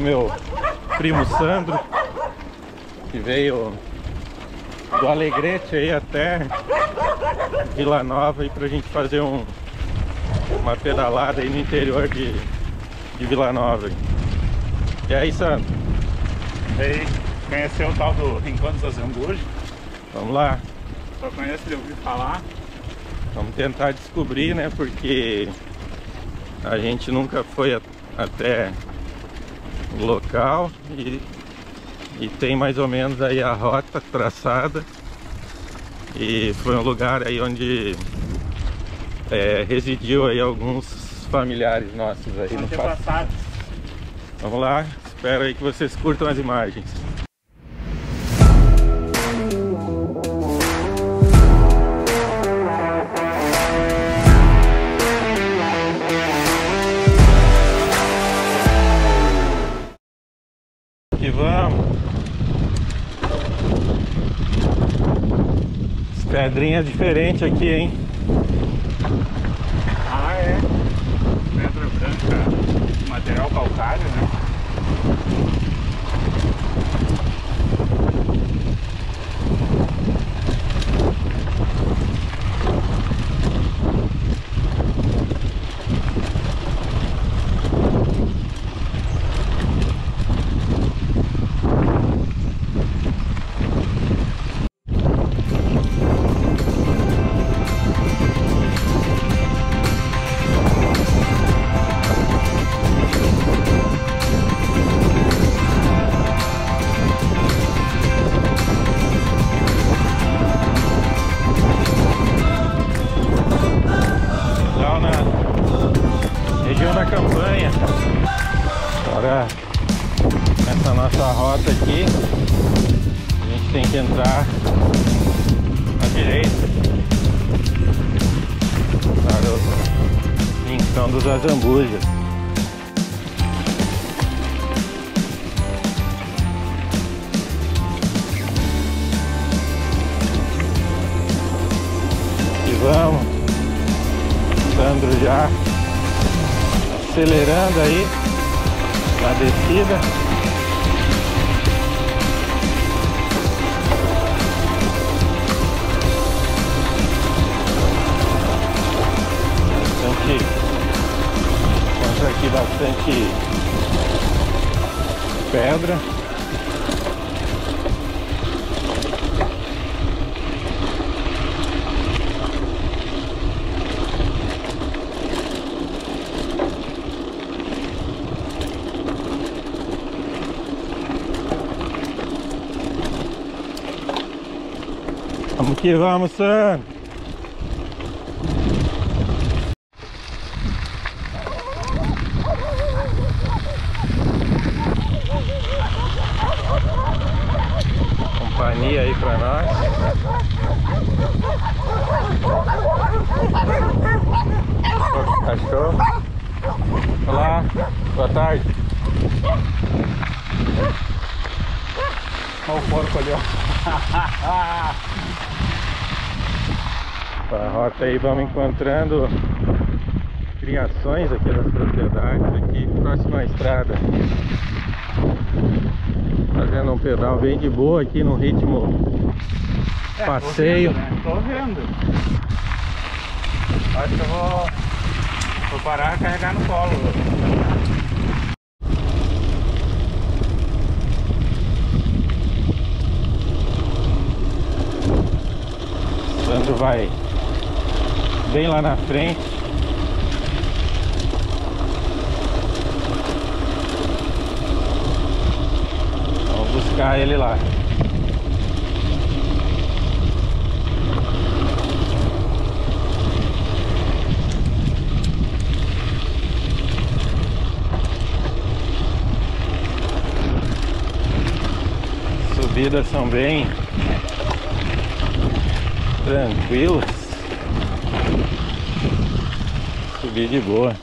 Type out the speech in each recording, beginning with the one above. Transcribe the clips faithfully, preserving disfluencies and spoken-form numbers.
com meu primo Sandro, que veio do Alegrete aí até Vila Nova aí pra gente fazer um, uma pedalada aí no interior de, de Vila Nova. E aí, Sandro? E aí, conheceu o tal do Rincão dos Azambujas? Vamos lá. Só conhece de ouvir falar. Vamos tentar descobrir, né, porque a gente nunca foi a, até o local e, e tem mais ou menos aí a rota traçada. E foi um lugar aí onde é, residiu aí alguns familiares nossos aí no passado. Vamos lá, espero aí que vocês curtam as imagens. Que vamos! As pedrinhas diferentes aqui, hein? Ah, é! Pedra branca, material calcário, né? Agora, nessa nossa rota aqui, a gente tem que entrar na direita para o Rincão dos Azambujas. E vamos, Sandro já acelerando aí na descida. Bastante, encontra aqui bastante pedra. Vamos que vamos, Sandro! Companhia aí pra nós. Cachorro. Olá, boa tarde. Olha o porco ali, ó. A rota aí vamos encontrando criações aqui das propriedades aqui próximo à estrada, fazendo um pedal bem de boa aqui no ritmo é, passeio. Tô vendo, né? Tô vendo. Acho que eu vou, vou parar e carregar no colo. Sandro vai bem lá na frente. Vamos buscar ele lá. As subidas são bem tranquilas. Subir de boa.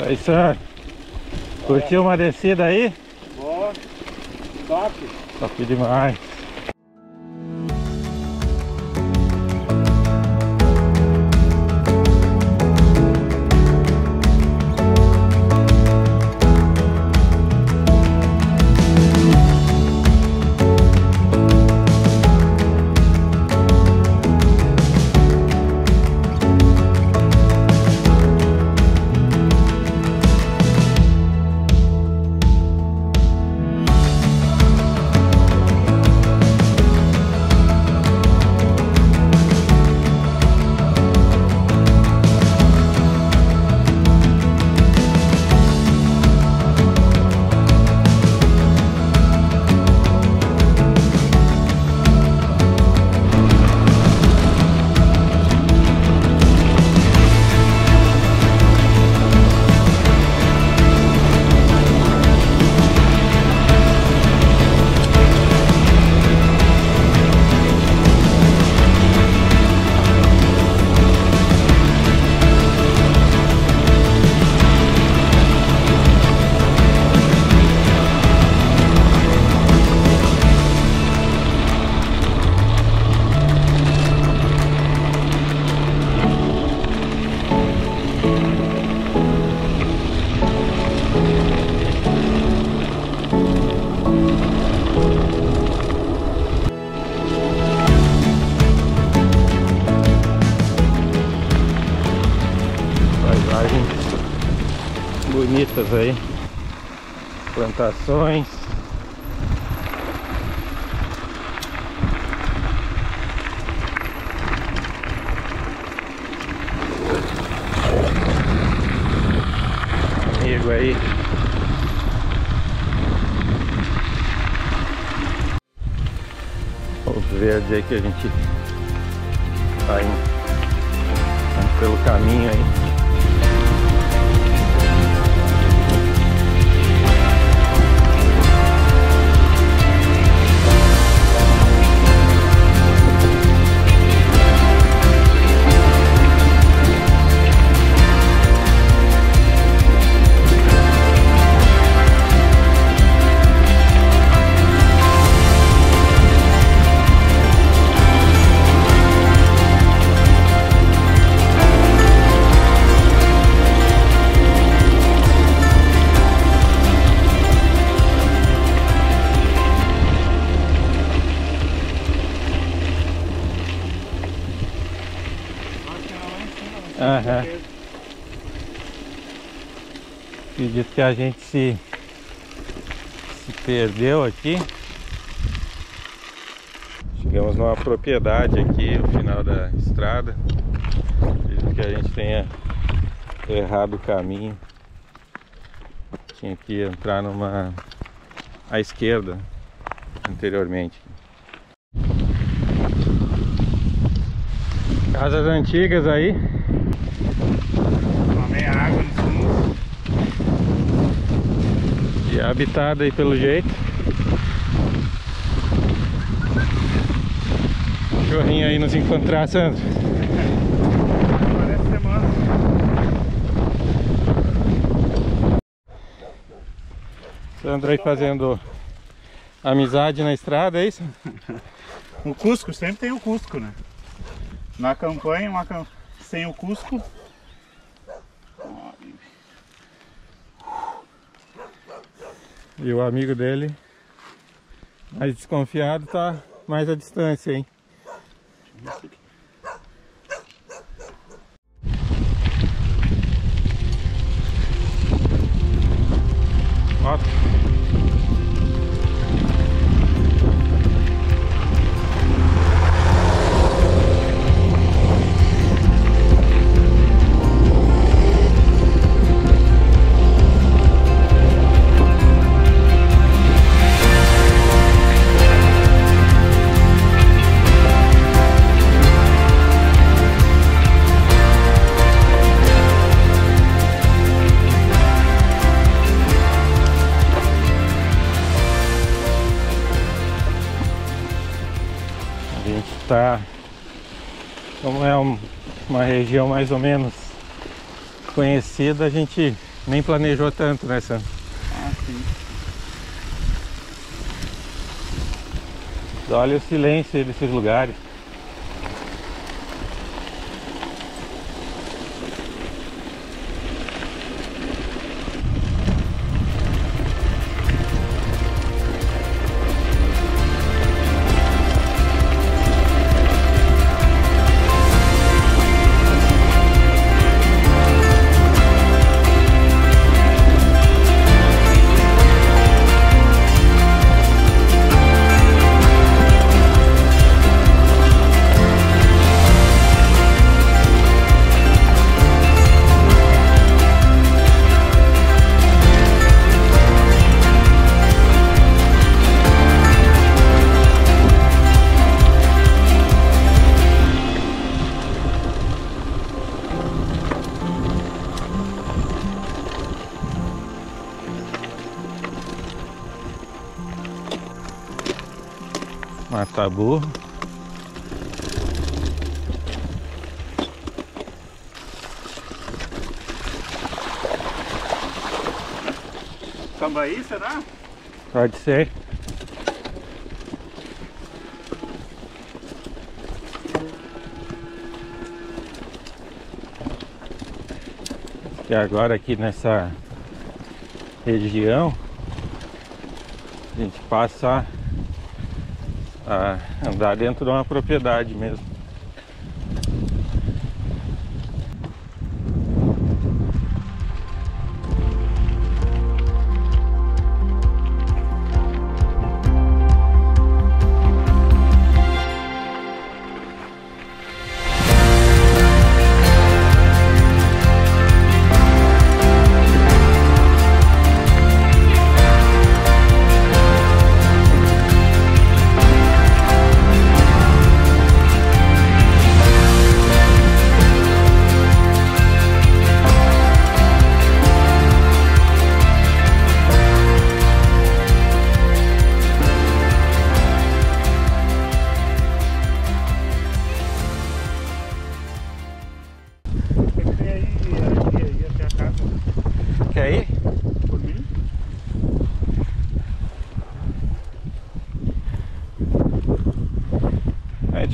Aí, Sandro. Curtiu uma descida aí? Boa. Top. Top demais. Bonitas aí, plantações. Amigo aí. O verde aí que a gente tá indo, indo pelo caminho aí. Aham. Acredito que a gente se, se perdeu aqui. Chegamos numa propriedade aqui, no final da estrada. Acredito que a gente tenha errado o caminho. Tinha que entrar numa à esquerda anteriormente. Casas antigas aí. Tomei água no fundo. E é habitada aí pelo jeito. Cachorrinho aí nos encontrar, Sandro. Parece semana. Sandro aí fazendo amizade na estrada, é isso? O Cusco, sempre tem o Cusco, né? Na campanha, uma camp... sem o Cusco. E o amigo dele, mais desconfiado, tá mais à distância, hein? Ó. Tá, como é um, uma região mais ou menos conhecida, a gente Nem planejou tanto, né, Sandro? Ah, sim. Olha o silêncio desses lugares. Matar burro. Cambaí, será? Pode ser. E agora aqui nessa região a gente passa a andar dentro de uma propriedade mesmo.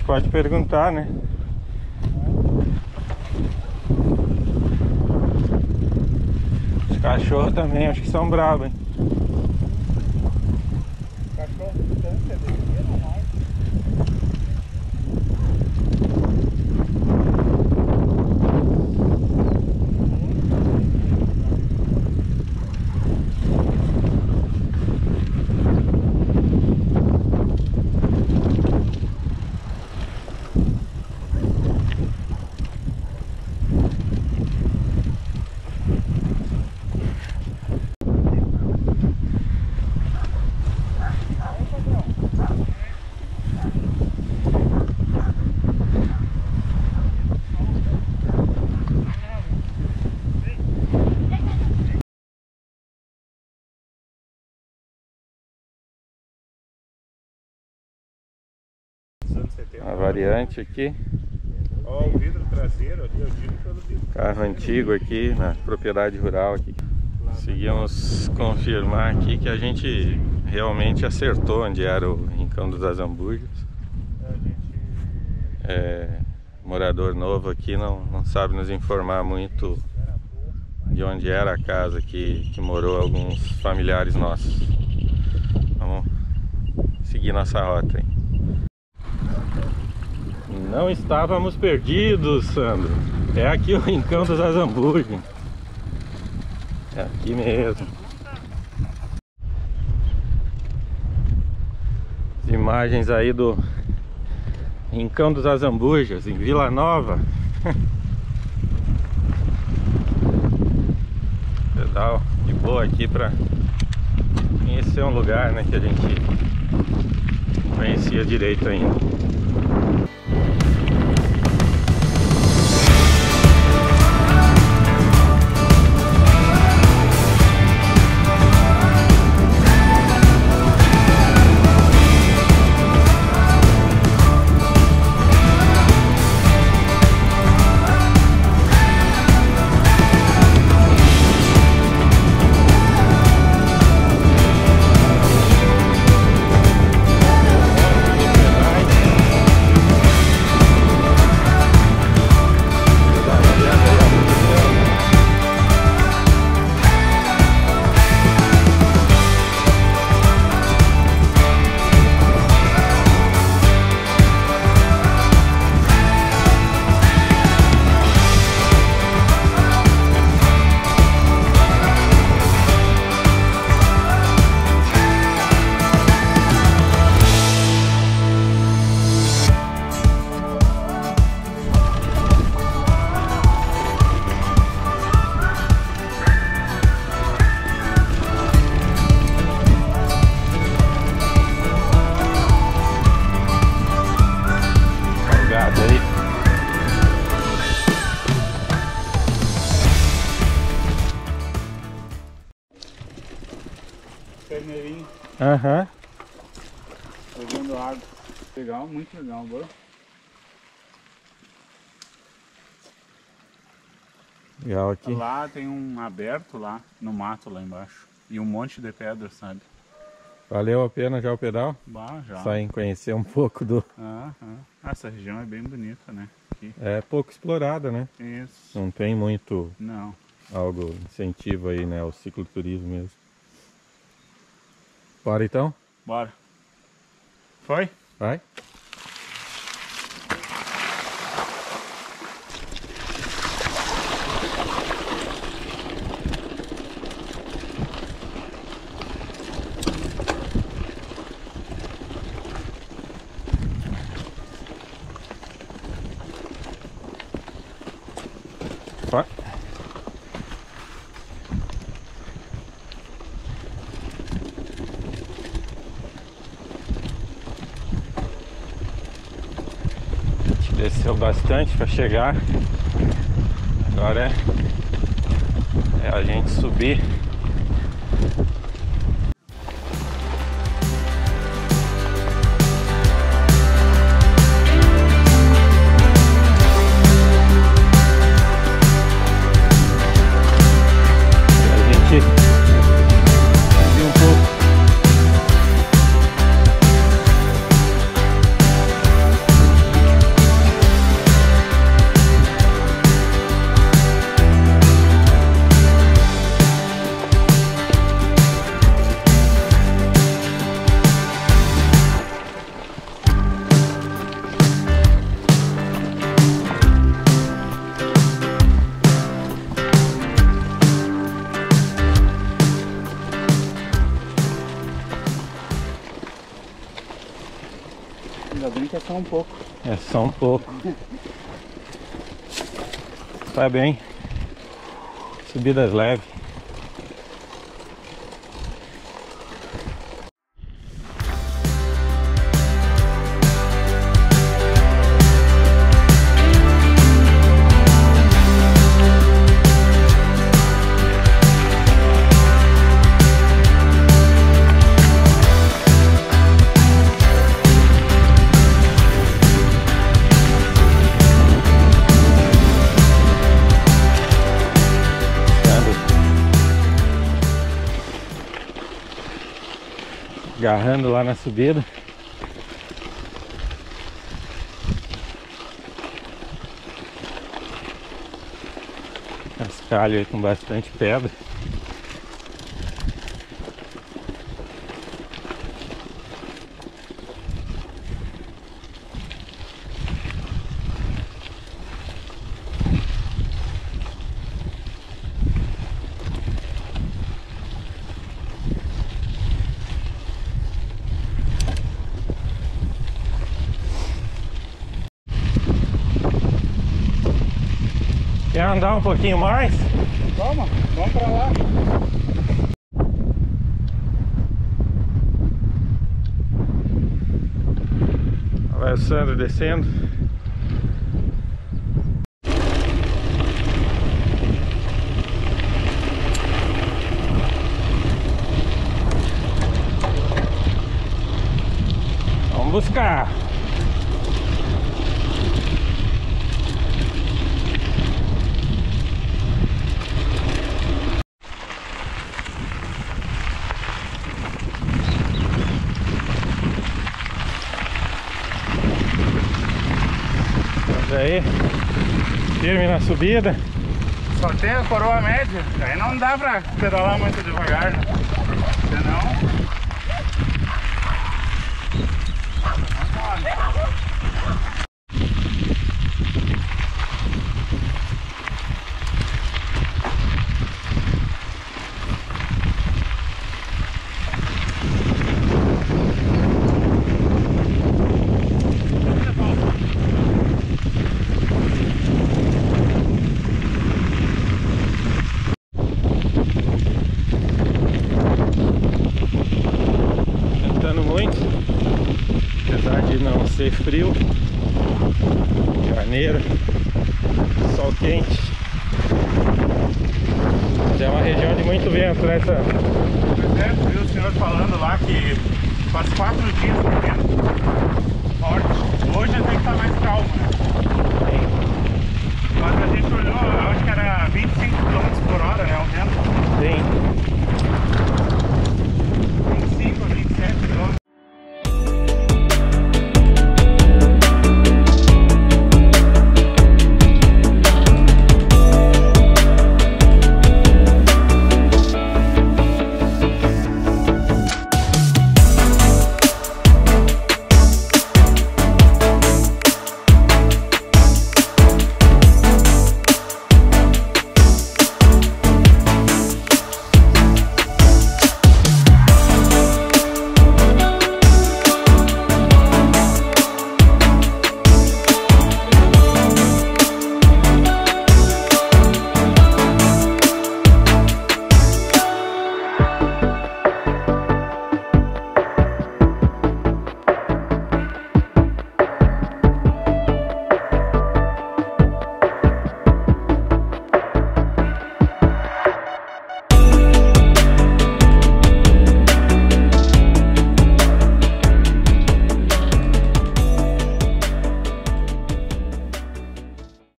Pode perguntar, né? Os cachorros também, acho que são bravos, hein? Cachorro de tanque é vermelho ou mais? Uma variante aqui. Ó, o vidro traseiro ali, eu digo pelo vidro. Carro antigo aqui na propriedade rural aqui. Conseguimos confirmar aqui que a gente realmente acertou onde era o Rincão dos Azambujas. É, morador novo aqui não, não sabe nos informar muito de onde era a casa que, que morou alguns familiares nossos. Vamos seguir nossa rota aí. Não estávamos perdidos, Sandro. É aqui o Rincão dos Azambujas. É aqui mesmo. As imagens aí do Rincão dos Azambujas, em Vila Nova. Pedal de boa aqui para conhecer um lugar, né, que a gente não conhecia direito ainda. Aham. Uhum. Pegando água. Legal, muito legal, bora. Legal aqui. Lá tem um aberto lá, no mato lá embaixo. E um monte de pedra, sabe? Valeu a pena já o pedal? Bah, já. Só em conhecer um pouco do... Ah, ah. Essa região é bem bonita, né? Aqui. É pouco explorada, né? Isso. Não tem muito... Não. Algo incentivo aí, né? O cicloturismo mesmo. Bora então? Bora. Foi? Vai. Desceu bastante para chegar. Agora é, é a gente subir. Só um pouco. É só um pouco. Tá bem. Subidas leves. Agarrando lá na subida. Cascalho aí com bastante pedra. Quer andar um pouquinho mais? Vamos, vamos pra lá. Olha lá o Sandro descendo. Vamos buscar. Aí, firme na subida. Só tem a coroa média, aí não dá pra pedalar muito devagar, né? Ser frio, janeiro, sol quente. Já é uma região de muito vento, né, Sandro? Pois é, viu o senhor falando lá que faz quatro dias que vento.